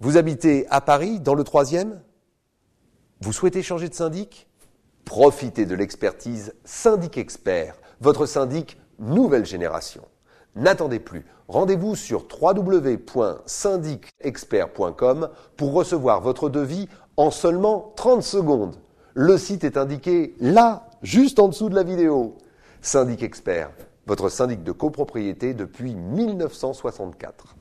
Vous habitez à Paris, dans le 3e? Vous souhaitez changer de syndic? Profitez de l'expertise Syndic Expert, votre syndic nouvelle génération. N'attendez plus, rendez-vous sur www.syndicexpert.com pour recevoir votre devis en seulement 30 secondes. Le site est indiqué là, juste en dessous de la vidéo. Syndic Expert, votre syndic de copropriété depuis 1964.